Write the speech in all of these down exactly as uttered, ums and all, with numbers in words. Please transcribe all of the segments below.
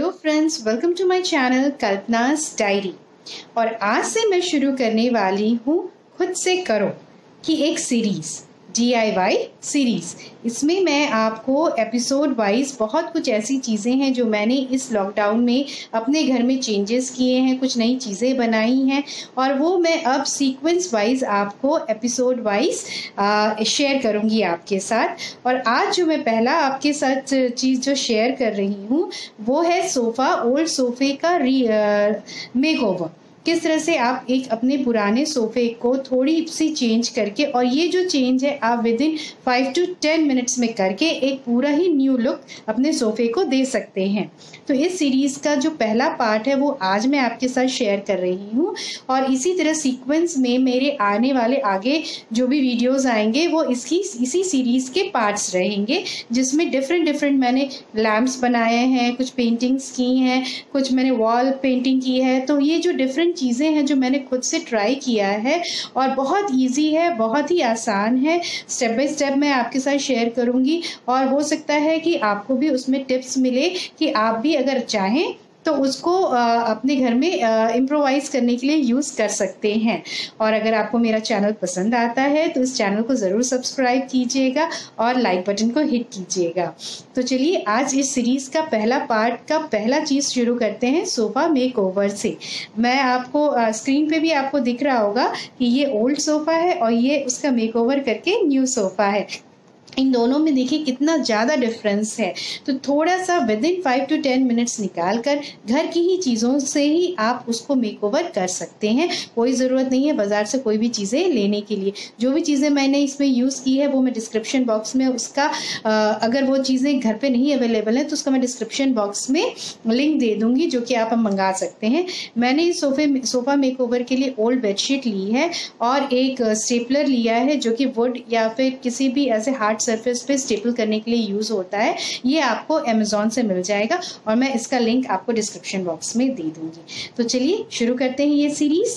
Hello friends, welcome to my channel Kalpana's diary. और आज से मैं शुरू करने वाली हूँ खुद से करो की एक series, D I Y series. इसमें मैं आपको एपिसोड वाइज बहुत कुछ ऐसी चीज़ें हैं जो मैंने इस लॉकडाउन में अपने घर में चेंजेस किए हैं, कुछ नई चीज़ें बनाई हैं और वो मैं अब सीक्वेंस वाइज आपको एपिसोड वाइज शेयर करूंगी आपके साथ। और आज जो मैं पहला आपके साथ चीज़ जो शेयर कर रही हूँ वो है सोफ़ा, ओल्ड सोफ़े का री मेक ओवर। किस तरह से आप एक अपने पुराने सोफ़े को थोड़ी सी चेंज करके, और ये जो चेंज है आप within five to ten minutes में करके एक पूरा ही न्यू लुक अपने सोफ़े को दे सकते हैं। तो इस सीरीज़ का जो पहला पार्ट है वो आज मैं आपके साथ शेयर कर रही हूँ। और इसी तरह सीक्वेंस में मेरे आने वाले आगे जो भी वीडियोज़ आएंगे वो इसकी इसी सीरीज़ के पार्ट्स रहेंगे, जिसमें डिफरेंट डिफरेंट मैंने लैम्प्स बनाए हैं, कुछ पेंटिंग्स की हैं, कुछ मैंने वॉल पेंटिंग की है। तो ये जो डिफरेंट चीज़ें हैं जो मैंने खुद से ट्राई किया है और बहुत इजी है, बहुत ही आसान है, स्टेप बाय स्टेप मैं आपके साथ शेयर करूंगी। और हो सकता है कि आपको भी उसमें टिप्स मिले कि आप भी अगर चाहें तो उसको अपने घर में इम्प्रोवाइज करने के लिए यूज़ कर सकते हैं। और अगर आपको मेरा चैनल पसंद आता है तो इस चैनल को ज़रूर सब्सक्राइब कीजिएगा और लाइक बटन को हिट कीजिएगा। तो चलिए आज इस सीरीज़ का पहला पार्ट का पहला चीज़ शुरू करते हैं सोफ़ा मेकओवर से। मैं आपको स्क्रीन पे भी आपको दिख रहा होगा कि ये ओल्ड सोफ़ा है और ये उसका मेकओवर करके न्यू सोफ़ा है। इन दोनों में देखिए कितना ज़्यादा डिफरेंस है। तो थोड़ा सा within five to ten minutes निकाल कर घर की ही चीज़ों से ही आप उसको मेकओवर कर सकते हैं। कोई ज़रूरत नहीं है बाज़ार से कोई भी चीज़ें लेने के लिए। जो भी चीज़ें मैंने इसमें यूज़ की है वो मैं डिस्क्रिप्शन बॉक्स में उसका आ, अगर वो चीज़ें घर पे नहीं अवेलेबल हैं तो उसका मैं डिस्क्रिप्शन बॉक्स में लिंक दे दूँगी जो कि आप मंगा सकते हैं। मैंने इस सोफे सोफ़ा मेकओवर के लिए ओल्ड बेडशीट ली है और एक स्टेपलर लिया है जो कि वुड या फिर किसी भी ऐसे हार्ड सरफेस पे स्टेपल करने के लिए यूज होता है। ये आपको अमेज़ॉन से मिल जाएगा और मैं इसका लिंक आपको डिस्क्रिप्शन बॉक्स में दे दूंगी। तो चलिए शुरू करते हैं ये series.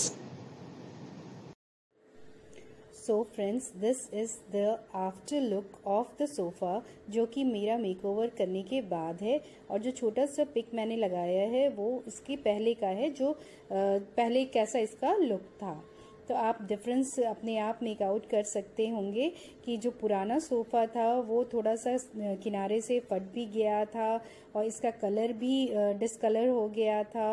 So friends, this is the after look of the sofa जो कि मेरा मेकओवर करने के बाद है। और जो छोटा सा पिक मैंने लगाया है वो इसके पहले का है, जो पहले कैसा इसका लुक था। तो आप डिफरेंस अपने आप मेकआउट कर सकते होंगे कि जो पुराना सोफ़ा था वो थोड़ा सा किनारे से फट भी गया था और इसका कलर भी डिसकलर हो गया था।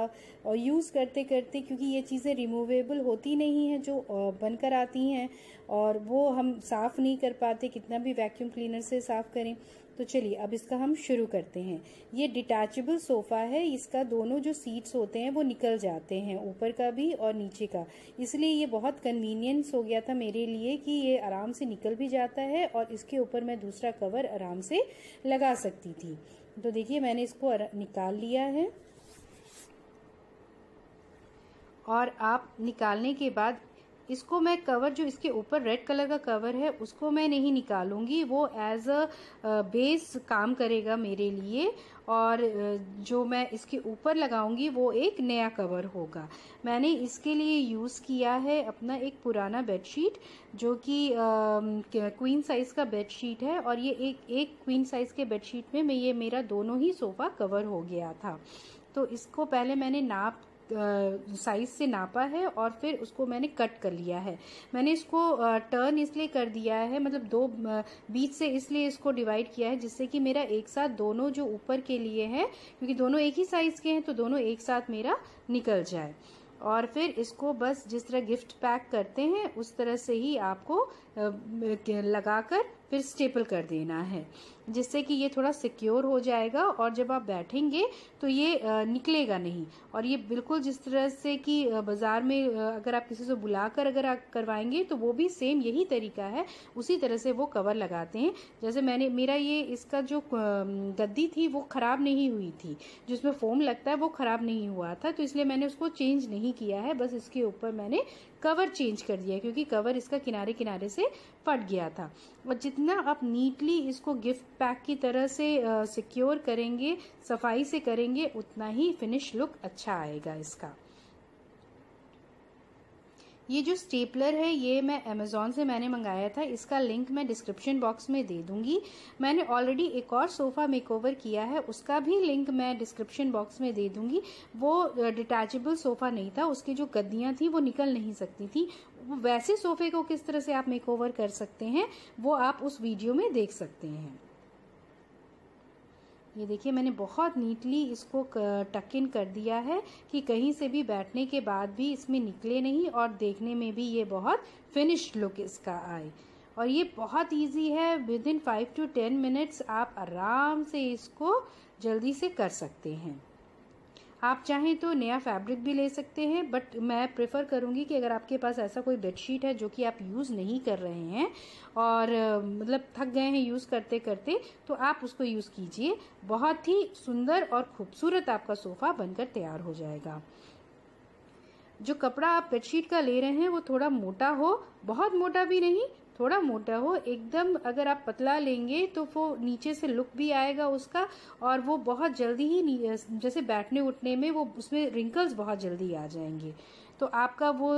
और यूज़ करते करते, क्योंकि ये चीज़ें रिमूवेबल होती नहीं हैं जो बनकर आती हैं, और वो हम साफ़ नहीं कर पाते कितना भी वैक्यूम क्लीनर से साफ़ करें। तो चलिए अब इसका हम शुरू करते हैं। ये डिटैचेबल सोफ़ा है, इसका दोनों जो सीट्स होते हैं वो निकल जाते हैं, ऊपर का भी और नीचे का। इसलिए ये बहुत कन्वीनियंस हो गया था मेरे लिए कि ये आराम से निकल भी जाता है और इसके ऊपर मैं दूसरा कवर आराम से लगा सकती थी। तो देखिए मैंने इसको निकाल लिया है। और आप निकालने के बाद इसको मैं कवर, जो इसके ऊपर रेड कलर का कवर है, उसको मैं नहीं निकालूंगी। वो एज अ बेस काम करेगा मेरे लिए। और जो मैं इसके ऊपर लगाऊंगी वो एक नया कवर होगा। मैंने इसके लिए यूज़ किया है अपना एक पुराना बेडशीट जो कि क्वीन साइज़ का बेडशीट है। और ये एक एक क्वीन साइज़ के बेडशीट में मैं ये मेरा दोनों ही सोफ़ा कवर हो गया था। तो इसको पहले मैंने नाप साइज़ से नापा है और फिर उसको मैंने कट कर लिया है। मैंने इसको टर्न इसलिए कर दिया है, मतलब दो बीच से इसलिए इसको डिवाइड किया है जिससे कि मेरा एक साथ दोनों जो ऊपर के लिए हैं, क्योंकि दोनों एक ही साइज़ के हैं तो दोनों एक साथ मेरा निकल जाए। और फिर इसको बस जिस तरह गिफ्ट पैक करते हैं उस तरह से ही आपको लगाकर फिर स्टेपल कर देना है, जिससे कि ये थोड़ा सिक्योर हो जाएगा। और जब आप बैठेंगे तो ये निकलेगा नहीं। और ये बिल्कुल जिस तरह से कि बाज़ार में अगर आप किसी से बुलाकर अगर आप करवाएंगे तो वो भी सेम यही तरीका है, उसी तरह से वो कवर लगाते हैं। जैसे मैंने मेरा ये इसका जो गद्दी थी वो ख़राब नहीं हुई थी, जिसमें फोम लगता है वो ख़राब नहीं हुआ था, तो इसलिए मैंने उसको चेंज नहीं किया है। बस इसके ऊपर मैंने कवर चेंज कर दिया क्योंकि कवर इसका किनारे किनारे से फट गया था। और जितना आप नीटली इसको गिफ्ट पैक की तरह से सिक्योर करेंगे, सफाई से करेंगे, उतना ही फिनिश लुक अच्छा आएगा इसका। ये जो स्टेपलर है ये मैं अमेज़ॉन से मैंने मंगाया था, इसका लिंक मैं डिस्क्रिप्शन बॉक्स में दे दूंगी। मैंने ऑलरेडी एक और सोफ़ा मेकओवर किया है, उसका भी लिंक मैं डिस्क्रिप्शन बॉक्स में दे दूंगी। वो डिटैचेबल सोफ़ा नहीं था, उसकी जो गद्दियाँ थी वो निकल नहीं सकती थी। वैसे सोफ़े को किस तरह से आप मेकओवर कर सकते हैं वो आप उस वीडियो में देख सकते हैं। ये देखिए मैंने बहुत नीटली इसको टक इन कर दिया है कि कहीं से भी बैठने के बाद भी इसमें निकले नहीं और देखने में भी ये बहुत फिनिश्ड लुक इसका आए। और ये बहुत इजी है, within five to ten minutes आप आराम से इसको जल्दी से कर सकते हैं। आप चाहें तो नया फैब्रिक भी ले सकते हैं, बट मैं प्रेफर करूंगी कि अगर आपके पास ऐसा कोई बेडशीट है जो कि आप यूज़ नहीं कर रहे हैं और मतलब थक गए हैं यूज़ करते करते, तो आप उसको यूज़ कीजिए। बहुत ही सुंदर और खूबसूरत आपका सोफ़ा बनकर तैयार हो जाएगा। जो कपड़ा आप बेडशीट का ले रहे हैं वो थोड़ा मोटा हो, बहुत मोटा भी नहीं, थोड़ा मोटा हो एकदम। अगर आप पतला लेंगे तो वो नीचे से लुक भी आएगा उसका, और वो बहुत जल्दी ही जैसे बैठने उठने में वो उसमें रिंकल्स बहुत जल्दी आ जाएंगे, तो आपका वो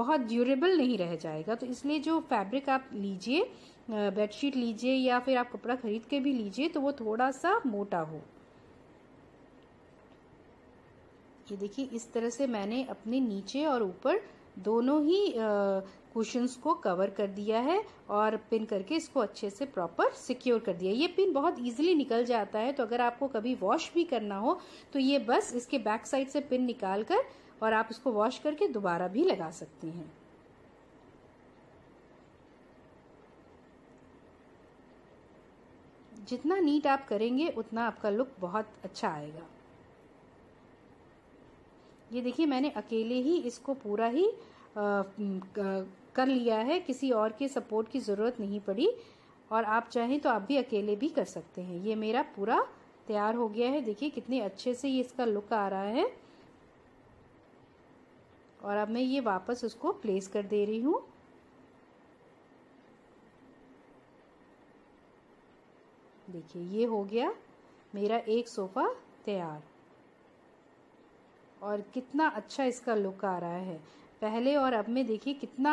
बहुत ड्यूरेबल नहीं रह जाएगा। तो इसलिए जो फैब्रिक आप लीजिए, बेडशीट लीजिए या फिर आप कपड़ा खरीद के भी लीजिए, तो वो थोड़ा सा मोटा हो। ये देखिए इस तरह से मैंने अपने नीचे और ऊपर दोनों ही कुशन्स को कवर कर दिया है और पिन करके इसको अच्छे से प्रॉपर सिक्योर कर दिया है। ये पिन बहुत इजीली निकल जाता है, तो अगर आपको कभी वॉश भी करना हो तो ये बस इसके बैक साइड से पिन निकाल कर और आप इसको वॉश करके दोबारा भी लगा सकते हैं। जितना नीट आप करेंगे उतना आपका लुक बहुत अच्छा आएगा। ये देखिए मैंने अकेले ही इसको पूरा ही आ, कर लिया है, किसी और के सपोर्ट की ज़रूरत नहीं पड़ी, और आप चाहें तो आप भी अकेले भी कर सकते हैं। ये मेरा पूरा तैयार हो गया है, देखिए कितने अच्छे से ये इसका लुक आ रहा है। और अब मैं ये वापस उसको प्लेस कर दे रही हूँ। देखिए ये हो गया मेरा एक सोफ़ा तैयार, और कितना अच्छा इसका लुक आ रहा है। पहले और अब में देखिए कितना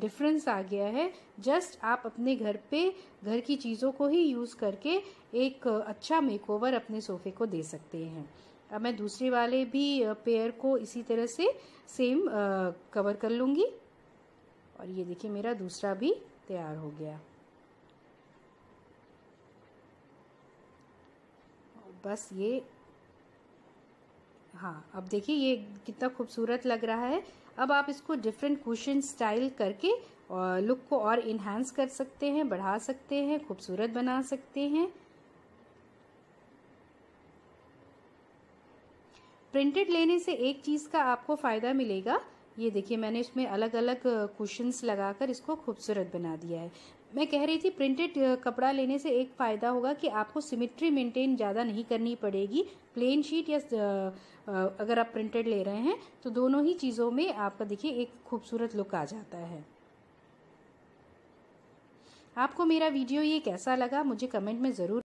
डिफरेंस आ गया है। जस्ट आप अपने घर पे घर की चीज़ों को ही यूज़ करके एक अच्छा मेकओवर अपने सोफ़े को दे सकते हैं। अब मैं दूसरे वाले भी पेयर को इसी तरह से सेम कवर कर लूँगी, और ये देखिए मेरा दूसरा भी तैयार हो गया। बस ये, हाँ अब देखिए ये कितना खूबसूरत लग रहा है। अब आप इसको डिफरेंट कुशन स्टाइल करके और लुक को और इन्हांस कर सकते हैं, बढ़ा सकते हैं, खूबसूरत बना सकते हैं। प्रिंटेड लेने से एक चीज़ का आपको फ़ायदा मिलेगा। ये देखिए मैंने इसमें अलग अलग कुशन्स लगाकर इसको खूबसूरत बना दिया है। मैं कह रही थी प्रिंटेड कपड़ा लेने से एक फ़ायदा होगा कि आपको सिमेट्री मेंटेन ज़्यादा नहीं करनी पड़ेगी। प्लेन शीट या अगर आप प्रिंटेड ले रहे हैं तो दोनों ही चीज़ों में आपका देखिए एक खूबसूरत लुक आ जाता है। आपको मेरा वीडियो ये कैसा लगा मुझे कमेंट में ज़रूर